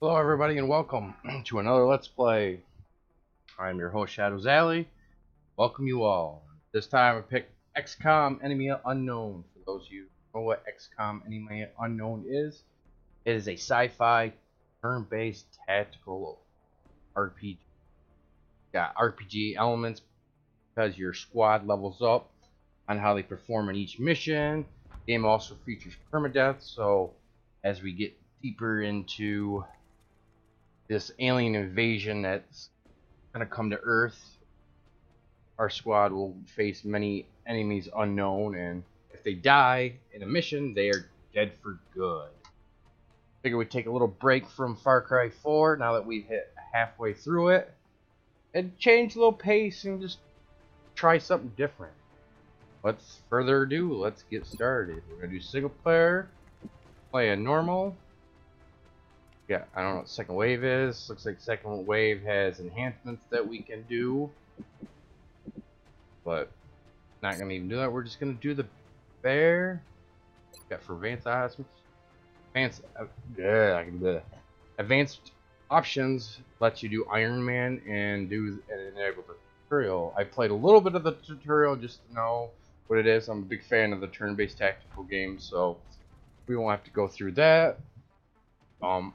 Hello everybody and welcome to another Let's Play. I'm your host ShadowZaly. Welcome you all. This time I picked XCOM Enemy Unknown. For those of you who know what XCOM Enemy Unknown is, it is a sci-fi turn-based tactical RPG. Got RPG elements because your squad levels up on how they perform in each mission. The game also features permadeath, so as we get deeper into this alien invasion that's going to come to Earth, our squad will face many enemies unknown, and if they die in a mission, they are dead for good. Figure we take a little break from Far Cry 4 now that we've hit halfway through it, and change a little pace and just try something different. What's further ado, let's get started. We're going to do single player, play a normal. Yeah, I don't know what second wave is. Looks like second wave has enhancements that we can do. But not gonna even do that. We're just gonna do the bear. Got for advanced options. Advanced options lets you do Iron Man and enable the tutorial. I played a little bit of the tutorial just to know what it is. I'm a big fan of the turn-based tactical games, so we won't have to go through that.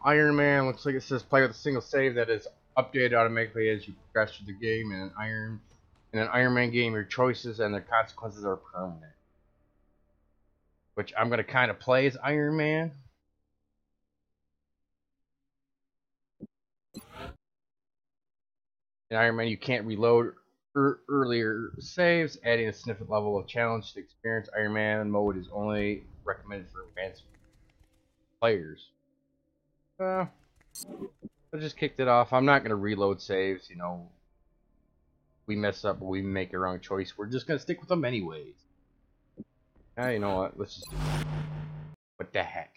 Iron Man looks like it says play with a single save that is updated automatically as you progress through the game. And in an Iron Man game, your choices and their consequences are permanent. Which I'm gonna kind of play as Iron Man. In Iron Man, you can't reload earlier saves, adding a significant level of challenge to the experience. Iron Man mode is only recommended for advanced players. I just kicked it off. I'm not going to reload saves, you know. We mess up, we make a wrong choice. We're just going to stick with them anyways. Ah, you know what? Let's just do it. What the heck?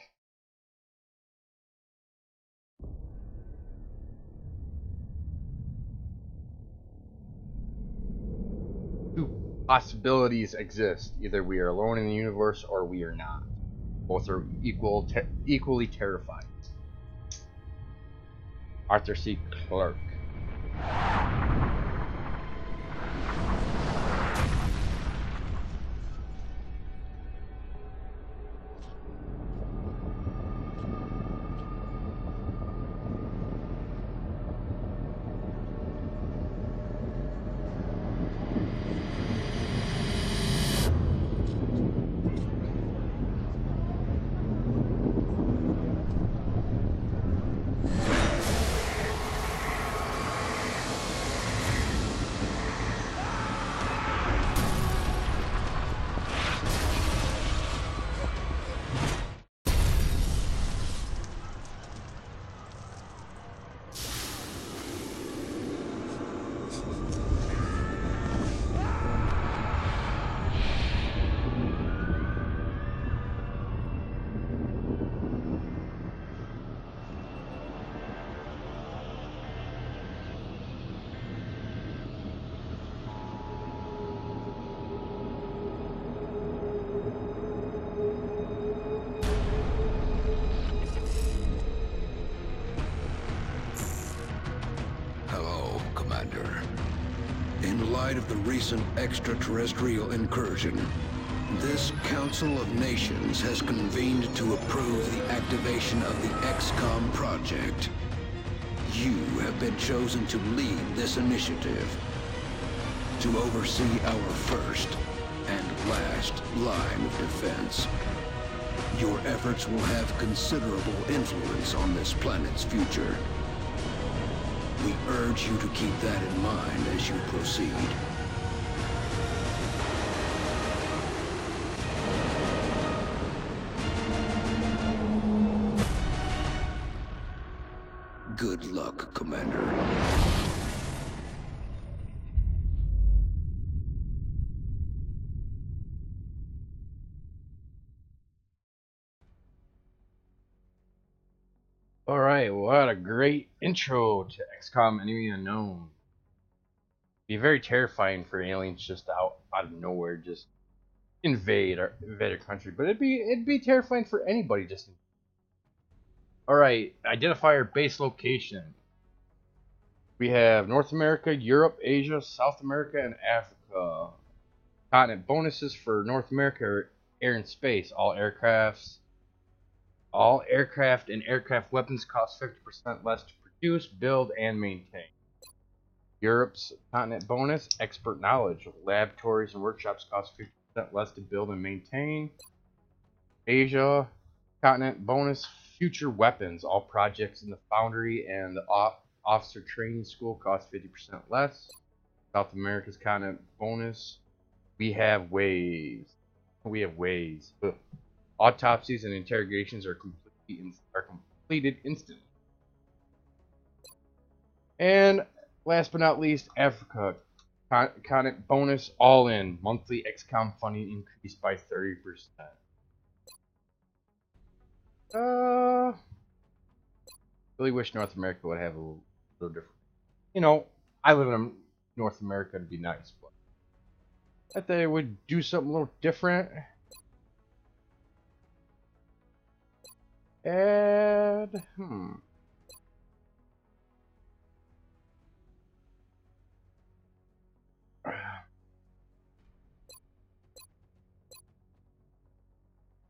Two possibilities exist. Either we are alone in the universe or we are not. Both are equally terrifying. Arthur C. Clarke. Of the recent extraterrestrial incursion, this Council of Nations has convened to approve the activation of the XCOM project. You have been chosen to lead this initiative, to oversee our first and last line of defense. Your efforts will have considerable influence on this planet's future. We urge you to keep that in mind as you proceed. Good luck, Commander. Alright, what a great intro to XCOM Enemy Unknown. It'd be very terrifying for aliens just out of nowhere just invade our country, but it'd be terrifying for anybody just Alright, identify your base location. We have North America, Europe, Asia, South America, and Africa. Continent bonuses for North America are air and space. All aircraft and aircraft weapons cost 50% less to produce, build, and maintain. Europe's continent bonus, expert knowledge. Laboratories and workshops cost 50% less to build and maintain. Asia, continent bonus, future weapons. All projects in the foundry and the officer training school cost 50% less. South America's continent bonus. We have waves. Ugh. Autopsies and interrogations are completed instantly. And last but not least, Africa. Continent bonus, all in. Monthly XCOM funding increased by 30%. Really wish North America would have a little different. You know, I live in North America, it'd be nice, but I thought they would do something a little different. And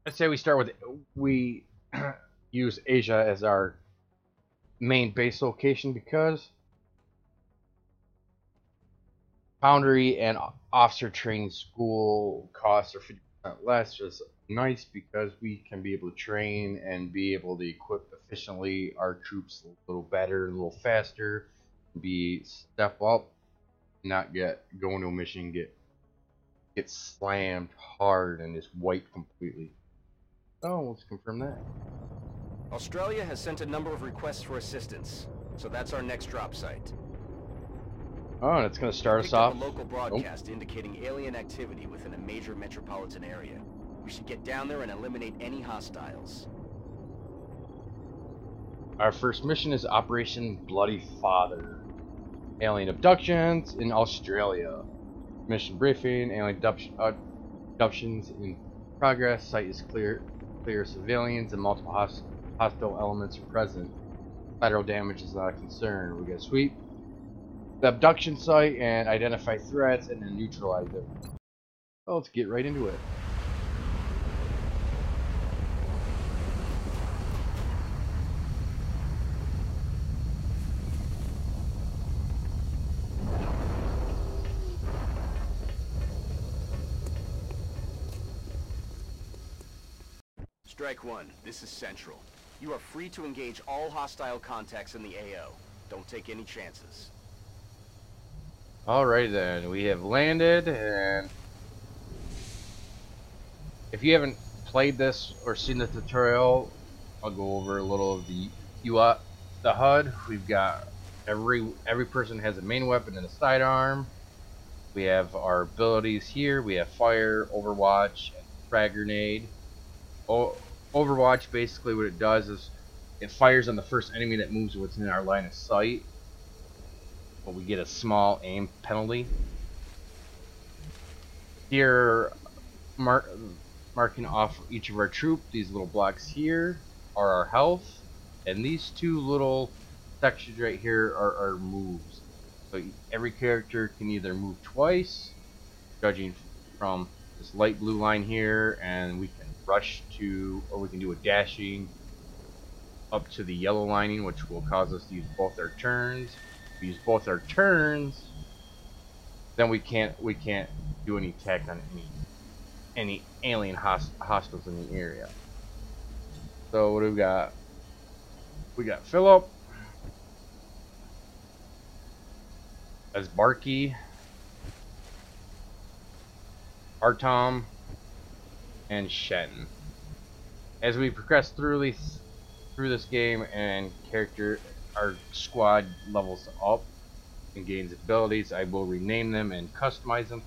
let's say we start with use Asia as our main base location because foundry and officer training school costs are 50% less. Just nice because we can be able to train and be able to equip efficiently our troops a little better, a little faster, be step up, not get going to a mission, get slammed hard and just wiped completely. Oh, let's confirm that. Australia has sent a number of requests for assistance, so that's our next drop site. Oh, and it's going to start us off. A local broadcast indicating alien activity within a major metropolitan area. We should get down there and eliminate any hostiles. Our first mission is Operation Bloody Father. Alien abductions in Australia. Mission briefing, alien abductions in progress. Site is clear. Clear civilians and multiple hostile elements are present. Collateral damage is not a concern. We got to sweep the abduction site and identify threats and then neutralize them. Well, let's get right into it. Strike one, this is Central. You are free to engage all hostile contacts in the AO. Don't take any chances. Alright then, we have landed, and if you haven't played this or seen the tutorial, I'll go over a little of the HUD. We've got every person has a main weapon and a sidearm. We have our abilities here. We have fire, overwatch, and frag grenade. Overwatch, basically what it does is it fires on the first enemy that moves within our line of sight. But we get a small aim penalty. Here, marking off each of our troop, these little blocks here are our health, and these two little sections right here are our moves. So every character can either move twice, judging from this light blue line here, and we can rush to, or we can do a dashing up to the yellow lining, which will cause us to use both our turns. We use both our turns, then we can't do any attack on any alien hostiles in the area. So what do we got? We got Philip as Barky, Artom, and Shen. As we progress through this game and character, our squad levels up and gains abilities. I will rename them and customize them.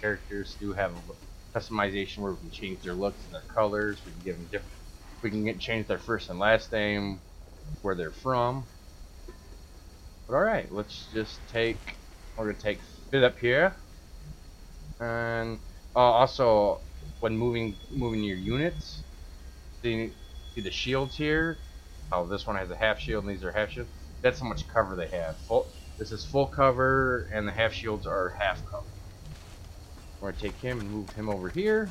Characters do have a customization where we can change their looks and their colors. We can give them different. We can change their first and last name, where they're from. But all right, let's just take. We're gonna take Philip here, and also when moving your units, see the shields here. how this one has a half shield and these are half shield. That's how much cover they have. This is full cover, and the half shields are half cover. We're going to take him and move him over here.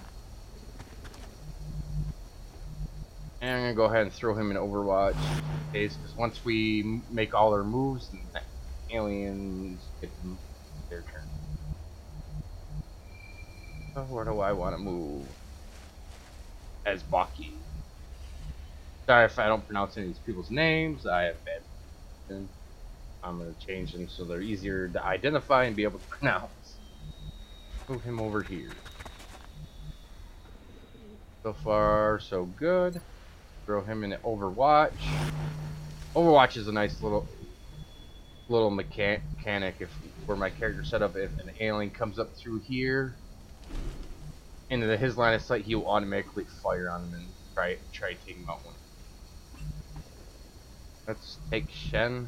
And I'm going to go ahead and throw him in Overwatch. Because once we make all our moves, the aliens get their turn. So where do I want to move? As Baki. Sorry if I don't pronounce any of these people's names. I have bad. I'm going to change them so they're easier to identify and be able to pronounce. Move him over here. So far, so good. Throw him in the Overwatch. Overwatch is a nice little mechanic if where my character set up. If an alien comes up through here into his line of sight, he will automatically fire on him and try to take him out one. Let's take Shen.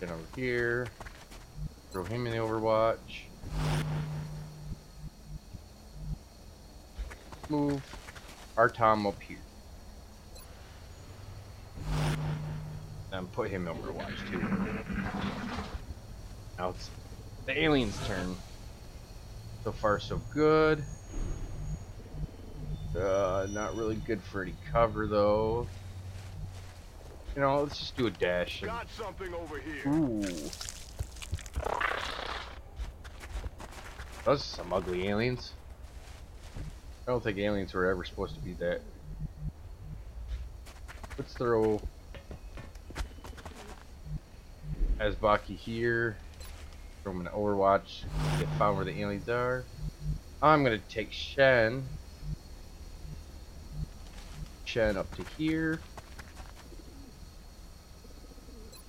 Get over here. Throw him in the Overwatch. Move our Tom up here. And put him in Overwatch too. Now it's the alien's turn. So far so good. Not really good for any cover though. You know, let's just do a dash. And... Got something over here. Ooh. Those are some ugly aliens. I don't think aliens were ever supposed to be that. Let's throw Azbaki here. Throw him in Overwatch. Get found where the aliens are. I'm gonna take Shen. Shen up to here.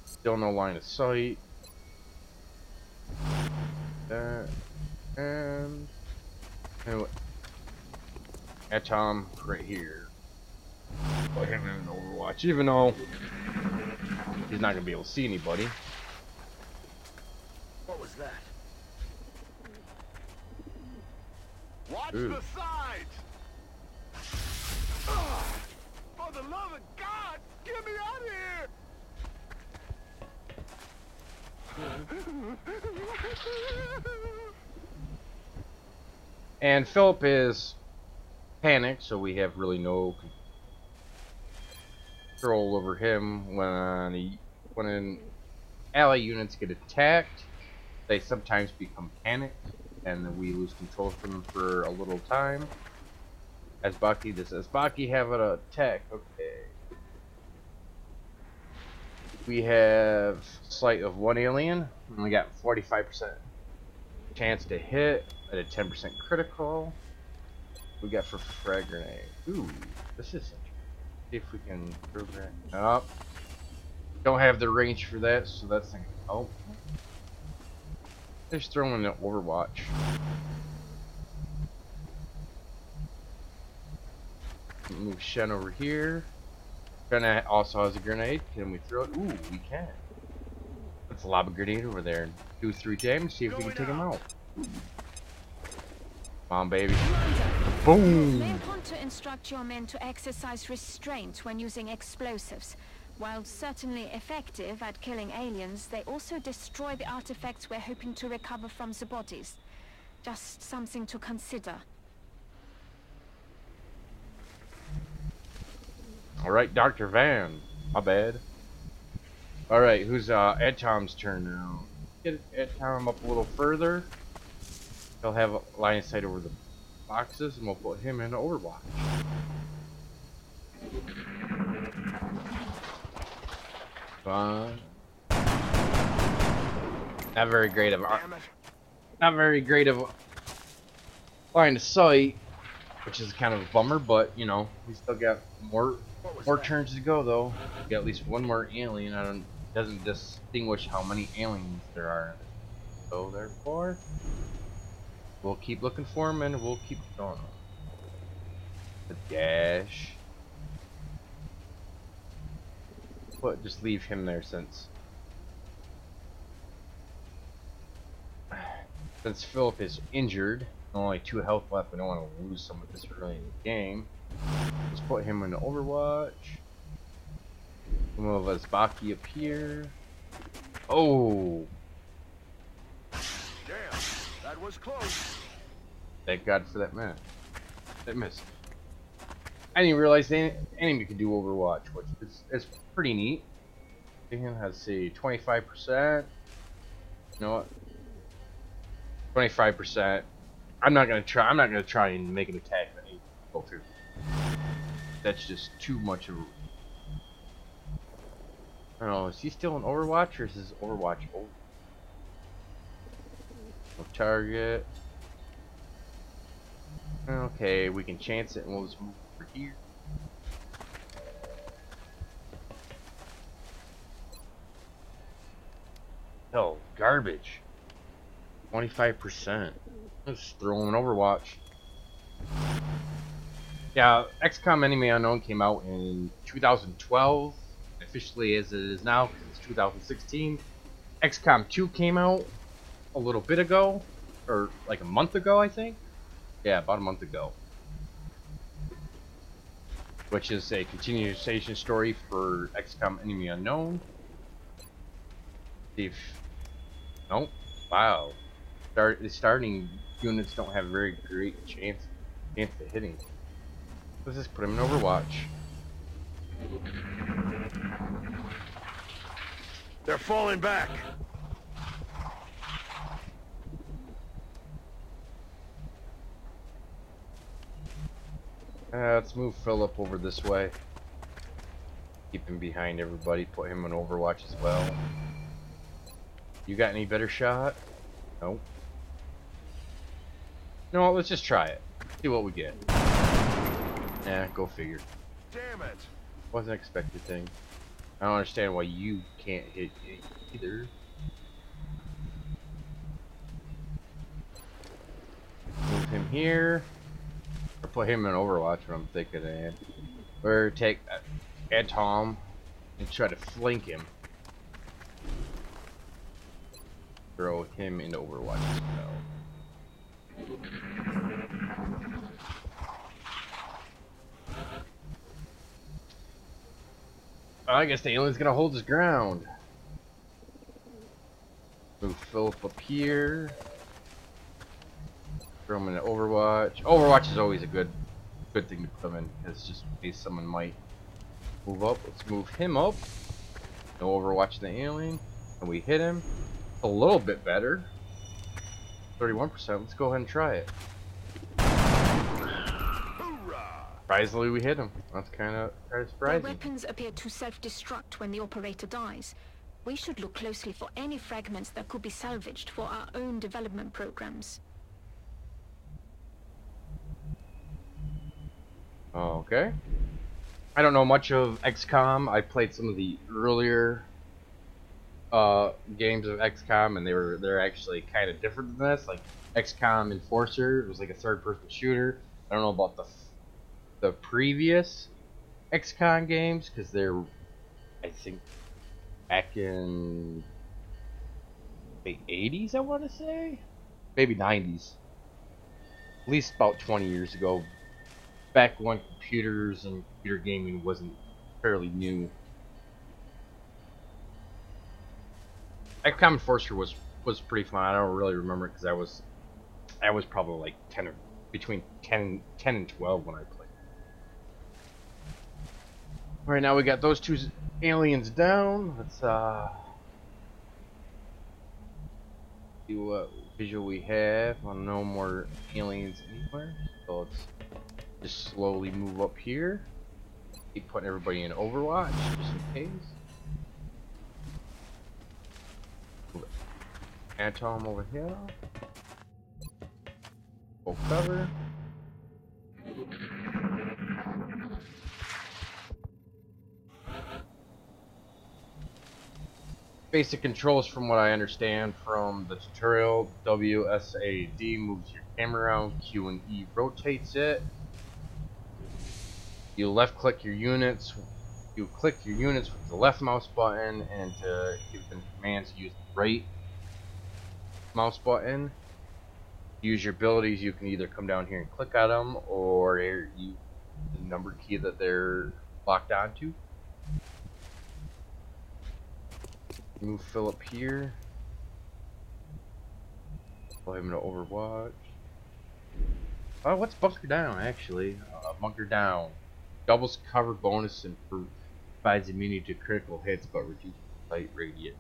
Still no line of sight. That and anyway, Atom right here. Put him in Overwatch, even though he's not gonna be able to see anybody. What was that? Watch the sides! For the love of God, get me out of here! And Philip is panicked, so we have really no control over him. When ally units get attacked, they sometimes become panicked, and we lose control of them for a little time. Azbaki, this Azbaki have an attack. Okay. We have sight of one alien, and we got 45% chance to hit at a 10% critical. We got for frag grenade. Ooh, this is interesting. See if we can program it up. Don't have the range for that, so that's not gonna help. Just throw in the Overwatch. Move Shen over here. Grenade also has a grenade. Can we throw it? Ooh, we can. Let's lob a grenade over there and do 3 damage, see if we can take him out. Come on, baby. Boom! May want to instruct your men to exercise restraint when using explosives. While certainly effective at killing aliens, they also destroy the artifacts we're hoping to recover from the bodies. Just something to consider. Alright, Dr. Van. My bad. Alright, who's Atom's turn now? Get Atom up a little further. He'll have a line of sight over the boxes, and we'll put him in Overwatch. Fun. Not very great of line of sight, which is kind of a bummer, but you know, we still got more turns to go though. We got at least one more alien. Doesn't distinguish how many aliens there are. So therefore, we'll keep looking for them and we'll keep going. The dash. But just leave him there since Philip is injured. Only 2 health left. We don't want to lose someone this early in the game. Let's put him in Overwatch. Move us Baki up here. Oh! Damn, that was close. Thank God for that miss. That missed. I didn't realize the enemy could do Overwatch, which is pretty neat. I think it has, say, 25%. You know what? 25%. I'm not gonna try and make an attack that I go through. That's just too much of a... I don't know, is he still in Overwatch, or is his Overwatch old? No target. Okay, we can chance it and we'll just move over here. Oh, garbage. 25%. Let's throw him in Overwatch. Yeah, XCOM Enemy Unknown came out in 2012. Officially as it is now, because it's 2016. XCOM 2 came out a little bit ago, or like a month ago, I think. Yeah, about a month ago. Which is a continuation story for XCOM Enemy Unknown. They've... Nope. Wow. The starting units don't have a very great chance at hitting. Let's just put them in Overwatch. They're falling back. Let's move Philip over this way. Keep him behind everybody. Put him on Overwatch as well. You got any better shot? Nope. You know what? Let's just try it. See what we get. Nah, go figure. Damn it! Wasn't expected thing. I don't understand why you can't hit it either. Move him here. Or put him in Overwatch, what I'm thinking of. Or take Atom and try to flank him. Throw him into Overwatch as well. I guess the alien's gonna hold his ground. Move Philip up here. Throw him in Overwatch. Overwatch is always a good thing to put him in, because just in case someone might move up. Let's move him up. No Overwatch the alien. And we hit him. A little bit better. 31%. Let's go ahead and try it. Surprisingly, we hit him. That's kind of surprising. The weapons appear to self-destruct when the operator dies. We should look closely for any fragments that could be salvaged for our own development programs. Okay. I don't know much of XCOM. I played some of the earlier games of XCOM, and they're actually kind of different than this. Like XCOM Enforcer, it was like a third-person shooter. I don't know about the previous XCOM games, because they're, I think, back in the 80s, I want to say? Maybe 90s. At least about 20 years ago, back when computers and computer gaming wasn't fairly new. XCOM Enforcer was pretty fun. I don't really remember, because I was probably like 10 and 12 when I played. Right now we got those two aliens down. Let's see what visual we have. Well, no more aliens anywhere. So let's just slowly move up here. Keep putting everybody in Overwatch just in case. Atom over here. Full cover. Basic controls, from what I understand from the tutorial, WSAD moves your camera around, Q and E rotates it. You left click your units, you click your units with the left mouse button, and to give them commands use the right mouse button. Use your abilities, you can either come down here and click on them, or the number key that they're locked onto. Move Philip here. Allow him to overwatch. Oh, what's bunker down, actually? Bunker down. Doubles cover bonus and provides immunity to critical hits, but reduces light radiant.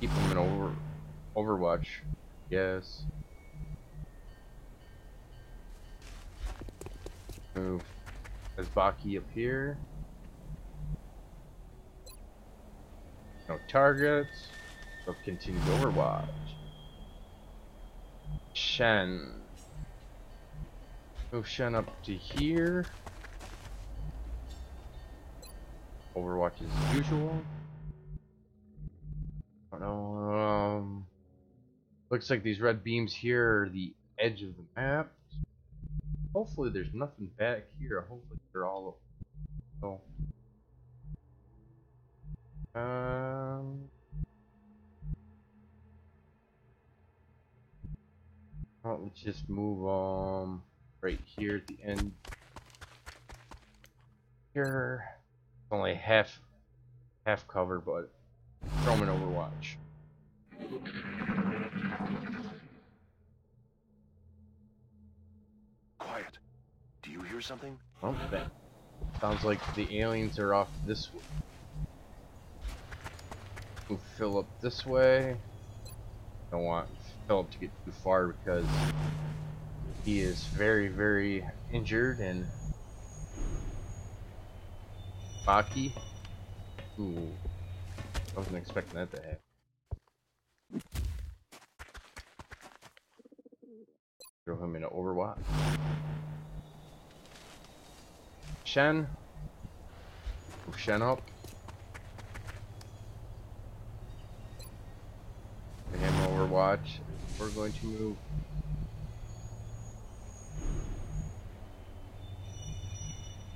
Keep him in overwatch. Yes. Move. There's Baki up here. No targets. So continue to overwatch. Shen. Move Shen up to here. Overwatch as usual. I don't know. Looks like these red beams here are the edge of the map. Hopefully there's nothing back here. Hopefully they're all up. Oh. Well, let's just move right here at the end. Here, it's only half cover, but throw him an overwatch. Quiet. Do you hear something? Well, that sounds like the aliens are off this way. Move Philip this way. Don't want Philip to get too far because he is very, very injured. And Maki. Ooh, I wasn't expecting that to happen. Throw him into overwatch. Shen. Move Shen up. Put him overwatch. We're going to move.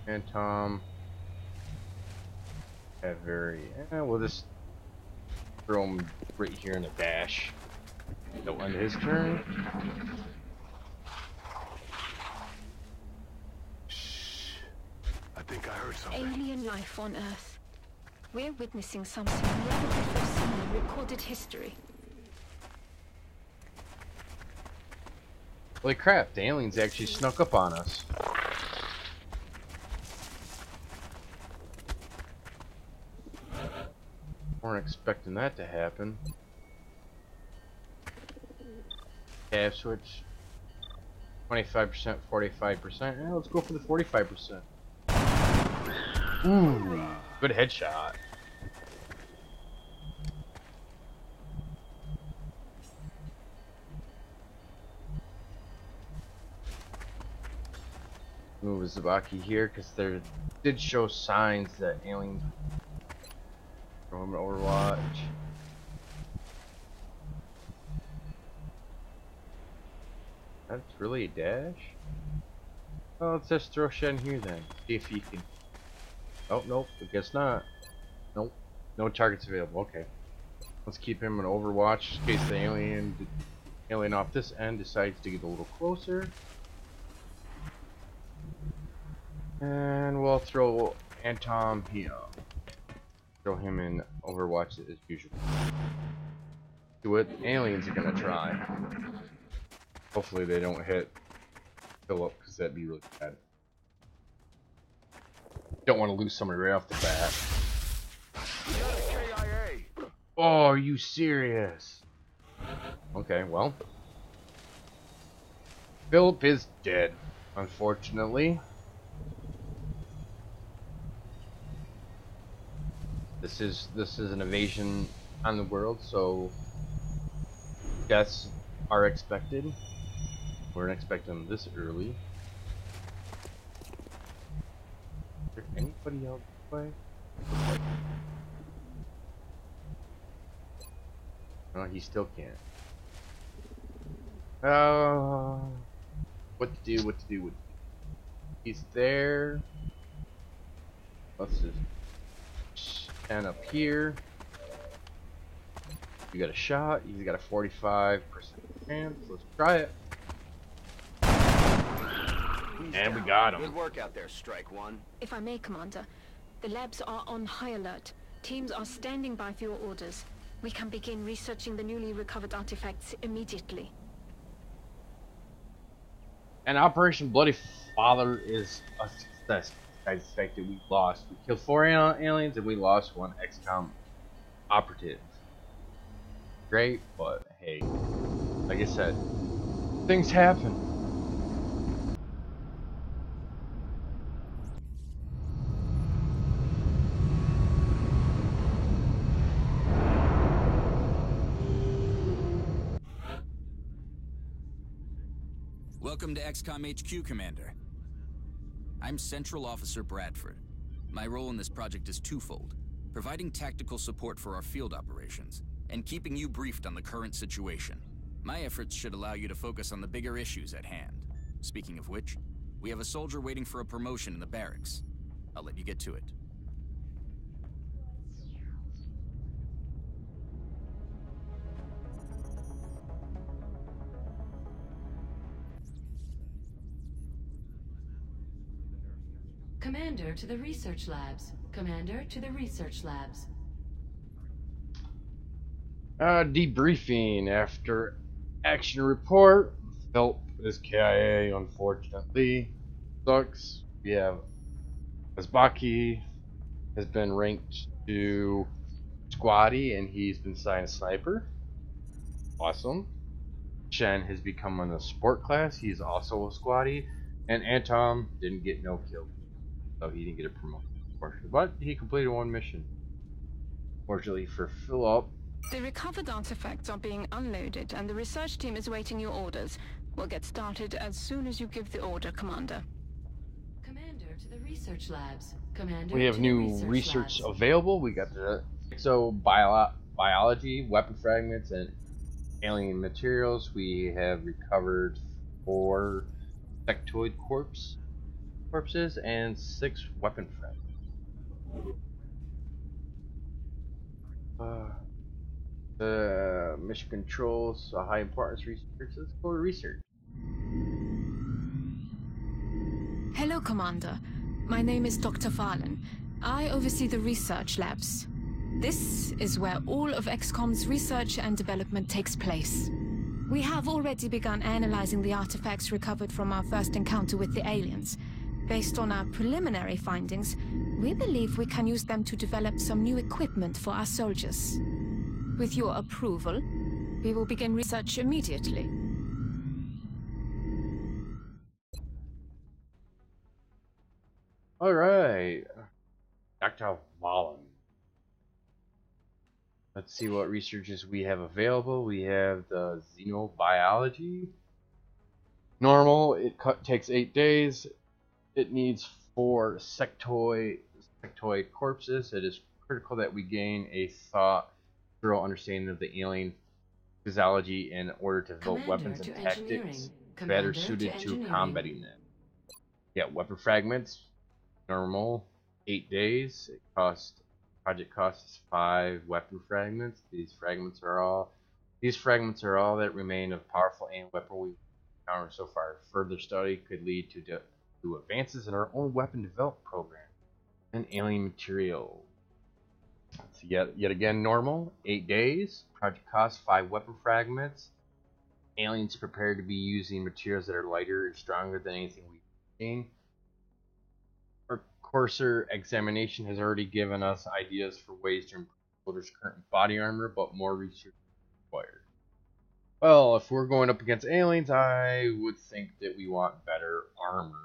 And Tom. At very. We'll just throw him right here in the dash. That'll end his turn. Alien life on Earth. We're witnessing something never before seen in recorded history. Holy crap, the aliens actually snuck up on us. Weren't expecting that to happen. Tab switch. 25%, 45%. Yeah, let's go for the 45%. Ooh, good headshot. Move Zabaki here because there did show signs that aliens from Overwatch. That's really a dash? Well, let's just throw Shen here then. See if he can. Oh, nope, I guess not. Nope, no targets available. Okay, let's keep him in overwatch in case the alien off this end decides to get a little closer. And we'll throw Antom here. Throw him in overwatch as usual. Do what aliens are gonna try. Hopefully they don't hit Philip, because that'd be really bad. Don't want to lose somebody right off the bat. Oh, are you serious? Okay, well, Philip is dead, unfortunately. This is an invasion on the world, so deaths are expected. We weren't expecting them this early. Anybody else play? No, he still can't. Oh, what to do? What to do? What to do? He's there. Let's just stand up here. You got a shot. He's got a 45% chance. Let's try it. And we got him. Good work out there, Strike One. If I may, Commander, The labs are on high alert. Teams are standing by for your orders. We can begin researching the newly recovered artifacts immediately. And Operation Bloody Father is a success. I suspected we lost. We killed 4 aliens and we lost 1 XCOM operative. Great, but hey, like I said, things happen. Welcome to XCOM HQ, Commander. I'm Central Officer Bradford. My role in this project is twofold: providing tactical support for our field operations, and keeping you briefed on the current situation. My efforts should allow you to focus on the bigger issues at hand. Speaking of which, we have a soldier waiting for a promotion in the barracks. I'll let you get to it. Commander to the research labs. Commander to the research labs. Debriefing after action report. Help is KIA, unfortunately. Sucks. We have Azbaki has been ranked to Squatty and he's been assigned a sniper. Awesome. Shen has become in a sport class. He's also a Squatty. And Antom didn't get no kill. So he didn't get a promotion, but he completed 1 mission. Fortunately for Philip. The recovered artifacts are being unloaded, and the research team is waiting your orders. We'll get started as soon as you give the order, Commander. Commander to the research labs. Commander. We have new research available. We got the exobiology, weapon fragments, and alien materials. We have recovered 4 sectoid corpses and 6 weapon fragments. The mission controls a high importance research. Let's go to research. Hello, Commander. My name is Dr. Farlan. I oversee the research labs. This is where all of XCOM's research and development takes place. We have already begun analyzing the artifacts recovered from our first encounter with the aliens. Based on our preliminary findings, we believe we can use them to develop some new equipment for our soldiers. With your approval, we will begin research immediately. All right, Dr. Vahlen. Let's see what researches we have available. We have the xenobiology. Normal, it takes 8 days. It needs 4 sectoid corpses. It is critical that we gain a thorough understanding of the alien physiology in order to develop weapons and tactics better suited to combating them. Yeah, weapon fragments, normal, 8 days. Project costs 5 weapon fragments. These fragments are all that remain of powerful alien weapon we've encountered so far. Further study could lead to advances in our own weapon development program and alien material. So yet again, normal, 8 days. Project costs 5 weapon fragments. Aliens prepare to be using materials that are lighter and stronger than anything we've seen. Our Corsair examination has already given us ideas for ways to improve soldiers' current body armor, but more research is required. Well, if we're going up against aliens, I would think that we want better armor.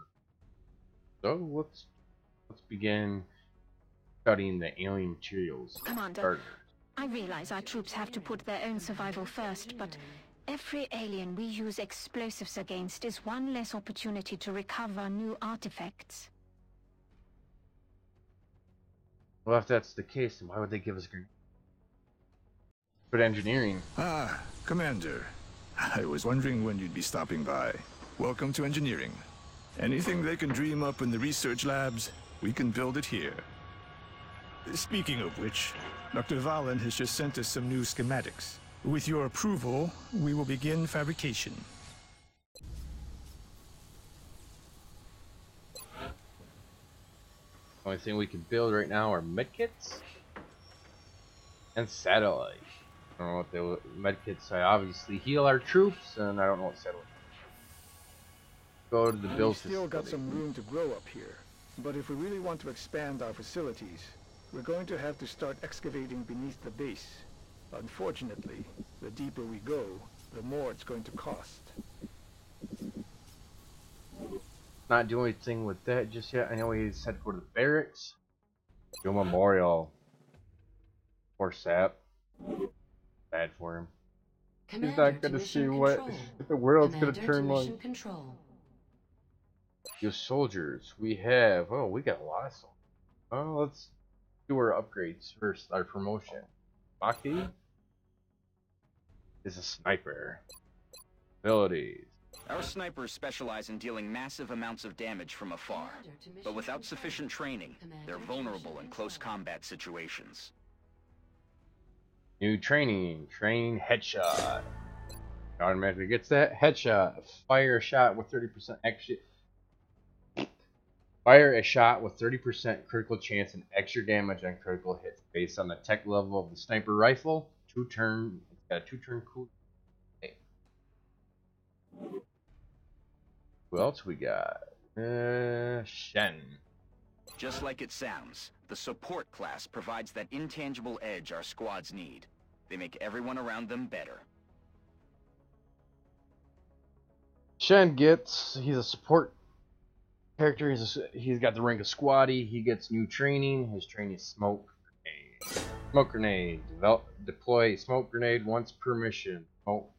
So let's begin studying the alien materials. Commander, I realize our troops have to put their own survival first, but every alien we use explosives against is 1 less opportunity to recover new artifacts. Well, if that's the case, then why would they give us green? But engineering. Ah, Commander. I was wondering when you'd be stopping by. Welcome to engineering. Anything they can dream up in the research labs, we can build it here. Speaking of which, Dr. Vahlen has just sent us some new schematics. With your approval, we will begin fabrication. Only thing we can build right now are medkits and satellite. I don't know what the medkits. I obviously heal our troops, and I don't know what satellite. Go to the build. We still got some room to grow up here, but if we really want to expand our facilities, we're going to have to start excavating beneath the base. Unfortunately, the deeper we go, the more it's going to cost. Not doing anything with that just yet. I know he's headed for the barracks. Do a memorial. Poor sap. Bad for him. Commander, he's not going to see what the world's going to turn like. Your soldiers. We have. Oh, we got a lot of soldiers. Oh, let's do our upgrades first. Our promotion. Maki is a sniper. Abilities. Our snipers specialize in dealing massive amounts of damage from afar, but without sufficient training, they're vulnerable in close combat situations. New training. Train headshot. Automatically gets that headshot. Fire a shot with 30% extra. Fire a shot with 30% critical chance and extra damage on critical hits based on the tech level of the sniper rifle. It's got a 2-turn cooldown. What else we got? Shen. Just like it sounds, the support class provides that intangible edge our squads need. They make everyone around them better. Shen gets, he's a support character, he's got the rank of squatty, he gets new training, his training is smoke grenade. Smoke grenade, deploy smoke grenade once per mission. Smoke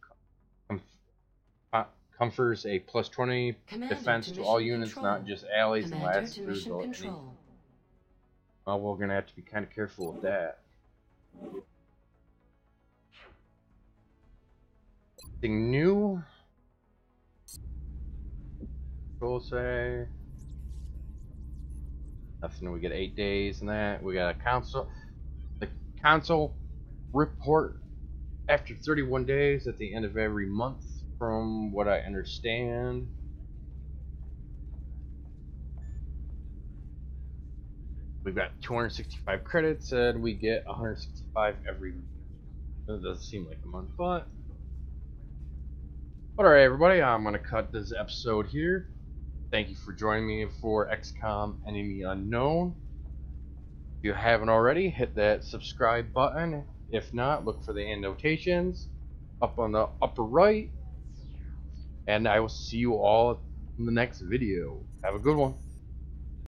confers a +20 defense to all units, not just allies, and lasts through control. Well, we're gonna have to be kind of careful with that. Anything new? We'll say nothing. We get 8 days and that. We got a council. The council report after 31 days at the end of every month. From what I understand, we've got 265 credits, and we get 165 every month. It doesn't seem like a month, but all right, everybody, I'm gonna cut this episode here. Thank you for joining me for XCOM Enemy Unknown. If you haven't already, hit that subscribe button. If not, look for the annotations up on the upper right. And I will see you all in the next video. Have a good one.